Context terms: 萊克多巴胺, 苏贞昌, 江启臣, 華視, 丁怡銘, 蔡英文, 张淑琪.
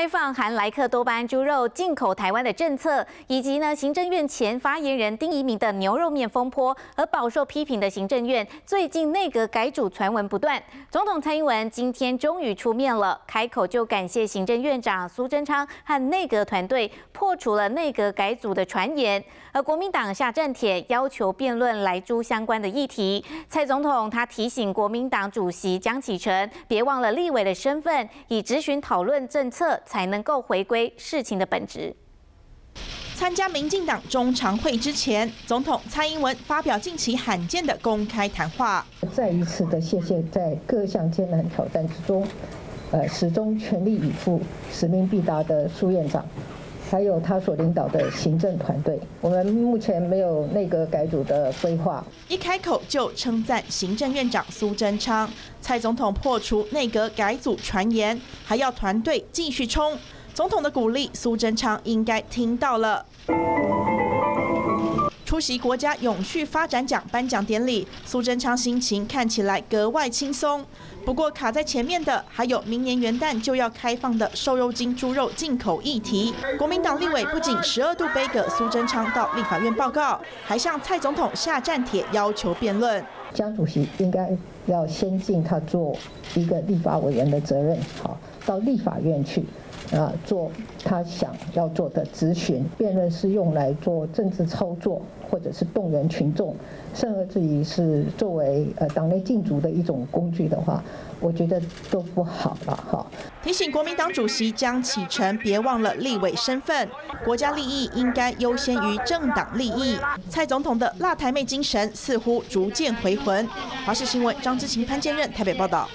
开放含莱克多巴胺猪肉进口台湾的政策，以及行政院前发言人丁怡銘的牛肉面风波，而饱受批评的行政院最近内阁改组传闻不断。总统蔡英文今天终于出面了，开口就感谢行政院长苏贞昌和内阁团队破除了内阁改组的传言。而国民党下战帖要求辩论莱猪相关的议题，蔡总统他提醒国民党主席江启臣别忘了立委的身份，以质询讨论政策， 才能够回归事情的本质。参加民进党中常会之前，总统蔡英文发表近期罕见的公开谈话，再一次的谢谢在各项艰难挑战之中，始终全力以赴、使命必达的苏院长，还有他所领导的行政团队。我们目前没有内阁改组的规划。一开口就称赞行政院长苏贞昌。 蔡总统破除内阁改组传言，还要团队继续冲。总统的鼓励，苏贞昌应该听到了。出席国家永续发展奖颁奖典礼，苏贞昌心情看起来格外轻松。不过卡在前面的还有明年元旦就要开放的瘦肉精猪肉进口议题。国民党立委不仅12度杯葛苏贞昌到立法院报告，还向蔡总统下战帖要求辩论。 江主席应该要先尽他做一个立法委员的责任，好，到立法院去啊，做他想要做的质询。辩论是用来做政治操作，或者是动员群众，甚至于是作为党内竞逐的一种工具的话，我觉得都不好了哈。提醒国民党主席江启臣别忘了立委身份，国家利益应该优先于政党利益。蔡总统的辣台妹精神似乎逐渐回魂。华视新闻张之晴、潘建任台北报道。